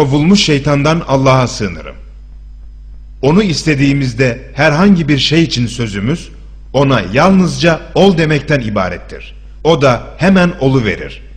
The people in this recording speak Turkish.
kovulmuş şeytandan Allah'a sığınırım. Onu istediğimizde herhangi bir şey için sözümüz, ona yalnızca ol demekten ibarettir. O da hemen oluverir.